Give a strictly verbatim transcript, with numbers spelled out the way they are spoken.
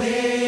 Where